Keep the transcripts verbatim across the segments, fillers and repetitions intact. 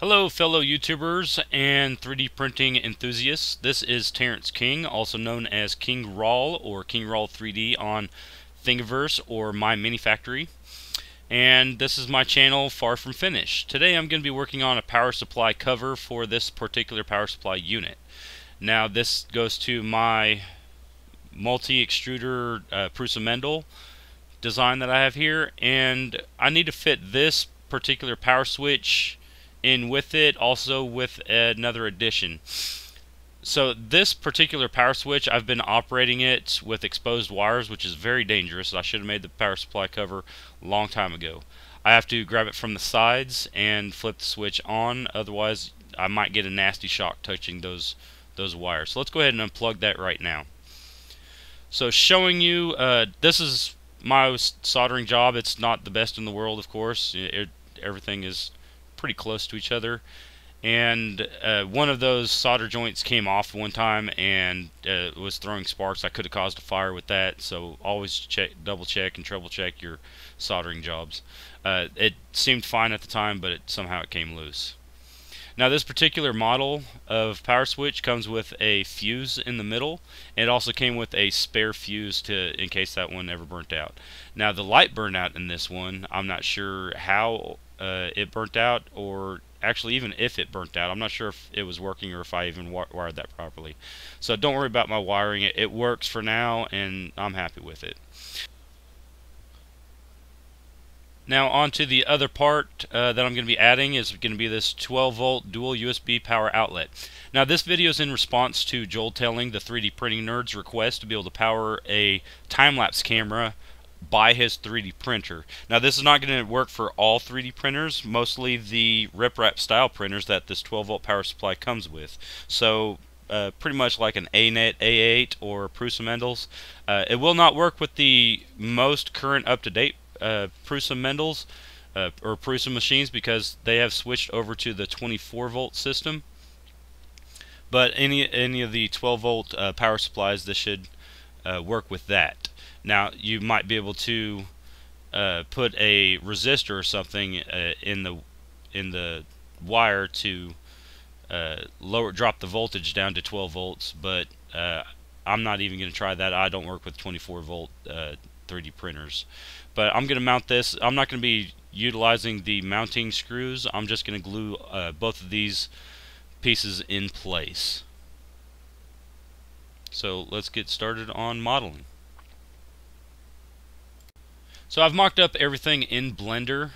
Hello fellow YouTubers and three D printing enthusiasts. This is Terrence King, also known as King Rawl or King Rawl three D on Thingiverse or My Mini Factory. And this is my channel, Far From Finished. Today I'm going to be working on a power supply cover for this particular power supply unit. Now this goes to my multi-extruder uh, Prusa Mendel design that I have here, and I need to fit this particular power switch in with it, also with another addition. So this particular power switch, I've been operating it with exposed wires, which is very dangerous. I should have made the power supply cover a long time ago. I have to grab it from the sides and flip the switch on, otherwise I might get a nasty shock touching those those wires. So let's go ahead and unplug that right now. So showing you, uh, this is my soldering job. It's not the best in the world, of course. It, everything is pretty close to each other, and uh, one of those solder joints came off one time and uh, was throwing sparks. I could have caused a fire with that, so always check, double check and treble check your soldering jobs. Uh, it seemed fine at the time, but it, somehow it came loose. Now this particular model of power switch comes with a fuse in the middle, and it also came with a spare fuse to in case that one ever burnt out. Now the light burned out in this one. I'm not sure how Uh, it burnt out, or actually even if it burnt out. I'm not sure if it was working or if I even wi wired that properly. So don't worry about my wiring. It, it works for now, and I'm happy with it. Now on to the other part uh, that I'm going to be adding is going to be this twelve volt dual U S B power outlet. Now this video is in response to Joel telling the three D Printing Nerd's request to be able to power a time-lapse camera by his three D printer. Now this is not going to work for all three D printers, mostly the RepRap style printers that this twelve volt power supply comes with. So uh, pretty much like an Anet A eight or Prusa Mendels. Uh, it will not work with the most current up-to-date uh, Prusa Mendels uh, or Prusa machines because they have switched over to the twenty-four volt system. But any, any of the twelve volt uh, power supplies, this should uh, work with that. Now you might be able to uh, put a resistor or something uh, in the in the wire to uh, lower drop the voltage down to twelve volts, but uh, I'm not even going to try that. I don't work with twenty-four volt uh, three D printers. But I'm going to mount this. I'm not going to be utilizing the mounting screws. I'm just going to glue uh, both of these pieces in place. So let's get started on modeling. So I've mocked up everything in Blender.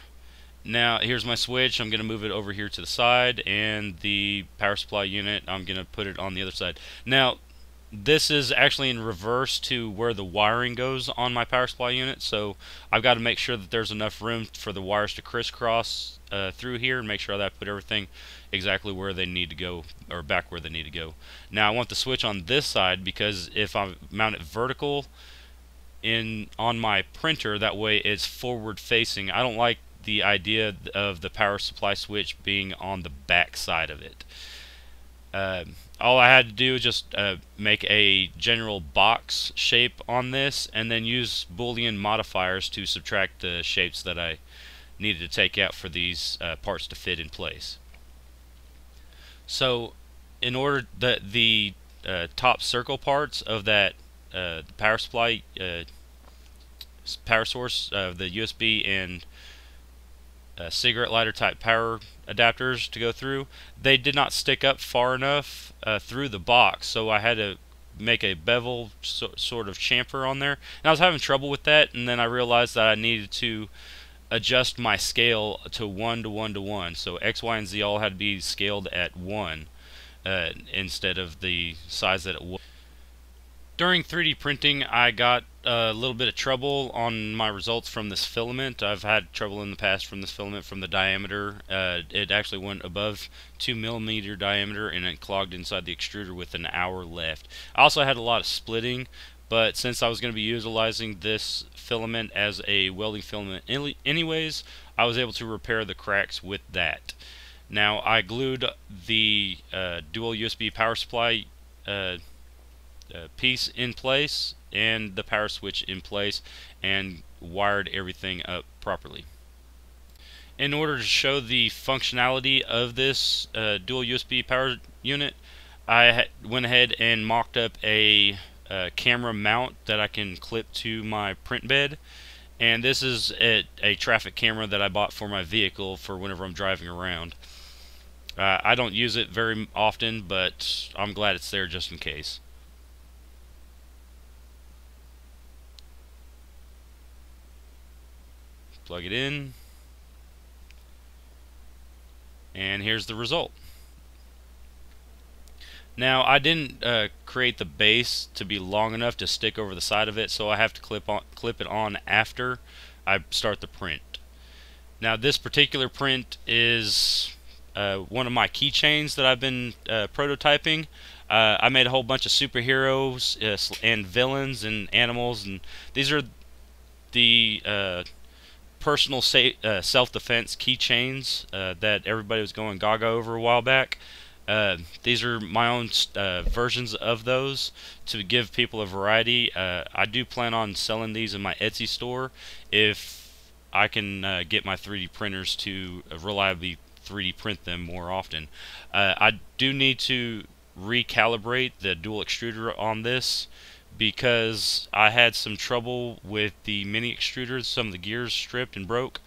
Now here's my switch. I'm going to move it over here to the side, and the power supply unit, I'm going to put it on the other side. Now this is actually in reverse to where the wiring goes on my power supply unit, so I've got to make sure that there's enough room for the wires to crisscross uh, through here and make sure that I put everything exactly where they need to go, or back where they need to go. Now I want the switch on this side because if I mount it vertical in on my printer, that way it's forward facing. I don't like the idea of the power supply switch being on the back side of it. Uh, all I had to do was just uh, make a general box shape on this and then use Boolean modifiers to subtract the shapes that I needed to take out for these uh, parts to fit in place. So in order that the uh, top circle parts of that Uh, the power supply, uh, power source, uh, the U S B and uh, cigarette lighter type power adapters to go through, they did not stick up far enough uh, through the box, so I had to make a bevel so, sort of chamfer on there, and I was having trouble with that, and then I realized that I needed to adjust my scale to one to one to one, so X, Y, and Z all had to be scaled at one uh, instead of the size that it was. During three D printing, I got a little bit of trouble on my results from this filament. I've had trouble in the past from this filament, from the diameter. Uh, it actually went above two millimeter diameter, and it clogged inside the extruder with an hour left. I also had a lot of splitting, but since I was going to be utilizing this filament as a welding filament anyways, I was able to repair the cracks with that. Now, I glued the uh, dual U S B power supply uh, Uh, piece in place and the power switch in place and wired everything up properly. in order to show the functionality of this uh, dual U S B power unit, I ha went ahead and mocked up a uh, camera mount that I can clip to my print bed. And this is a, a traffic camera that I bought for my vehicle for whenever I'm driving around. Uh, I don't use it very often, but I'm glad it's there just in case. Plug it in. And here's the result. Now, I didn't uh, create the base to be long enough to stick over the side of it, so I have to clip on, clip it on after I start the print. Now, this particular print is uh, one of my keychains that I've been uh, prototyping. Uh, I made a whole bunch of superheroes uh, and villains and animals, and these are the uh, personal uh, self-defense keychains uh, that everybody was going gaga over a while back. Uh, these are my own uh, versions of those to give people a variety. Uh, I do plan on selling these in my Etsy store if I can uh, get my three D printers to reliably three D print them more often. Uh, I do need to recalibrate the dual extruder on this because I had some trouble with the mini extruders. Some of the gears stripped and broke.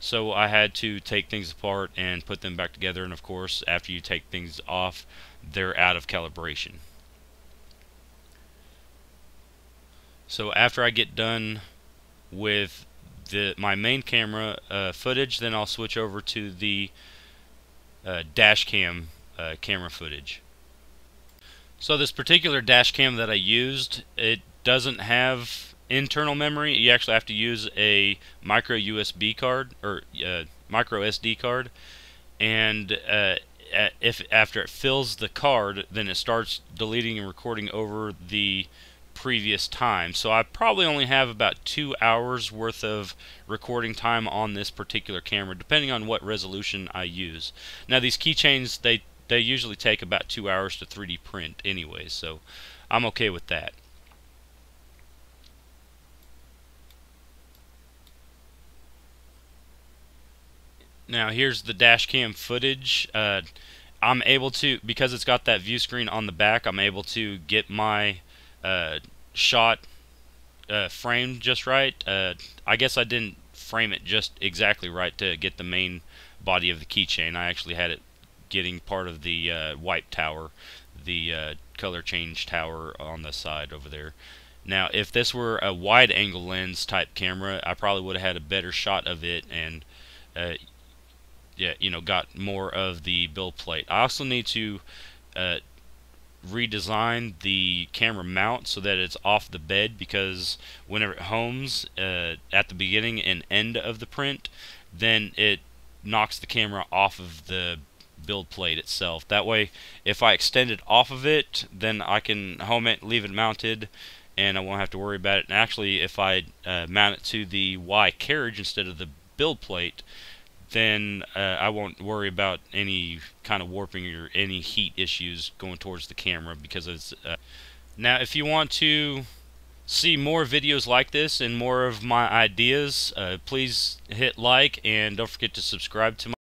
So I had to take things apart and put them back together, and of course after you take things off they're out of calibration. So after I get done with the my main camera uh, footage, then I'll switch over to the uh, dash cam uh, camera footage. So this particular dash cam that I used, it doesn't have internal memory. You actually have to use a micro U S B card or uh, micro S D card, and uh, if after it fills the card, then it starts deleting and recording over the previous time. So I probably only have about two hours worth of recording time on this particular camera, depending on what resolution I use. Now these keychains, they they usually take about two hours to three D print anyway, so I'm okay with that. Now here's the dash cam footage. Uh, I'm able to, because it's got that view screen on the back, I'm able to get my uh, shot uh, framed just right. Uh, I guess I didn't frame it just exactly right to get the main body of the keychain. I actually had it getting part of the uh, wipe tower, the uh, color change tower on the side over there. Now if this were a wide angle lens type camera, I probably would have had a better shot of it and uh, yeah, you know, got more of the build plate. I also need to uh, redesign the camera mount so that it's off the bed, because whenever it homes uh, at the beginning and end of the print, then it knocks the camera off of the build plate itself. That way, if I extend it off of it, then I can home it, leave it mounted, and I won't have to worry about it. And actually, if I uh, mount it to the Y carriage instead of the build plate, then uh, I won't worry about any kind of warping or any heat issues going towards the camera because it's uh... Now if you want to see more videos like this and more of my ideas, uh, please hit like and don't forget to subscribe to my